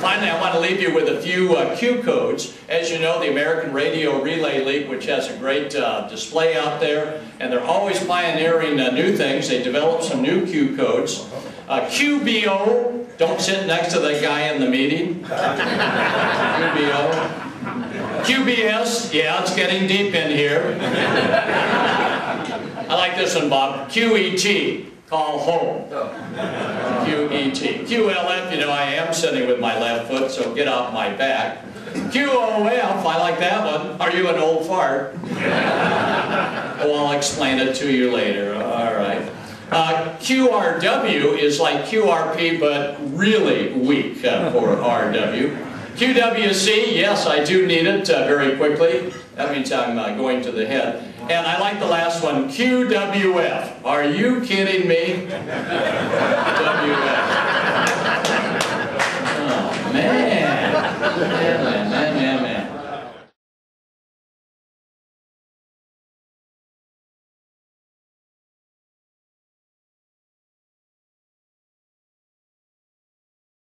Finally, I want to leave you with a few cue codes. As you know, the American Radio Relay League, which has a great display out there, and they're always pioneering new things. They develop some new cue codes. QBO, don't sit next to the guy in the meeting. QBO. QBS, yeah, it's getting deep in here. I like this one, Bob. QET. Call home. QET. QLF, you know, I am sitting with my left foot, so get off my back. QOF, I like that one. Are you an old fart? Oh, I'll explain it to you later. All right. QRW is like QRP, but really weak for RW. QWC, yes, I do need it very quickly. That means I'm going to the head. And I like the last one, QWF. Are you kidding me?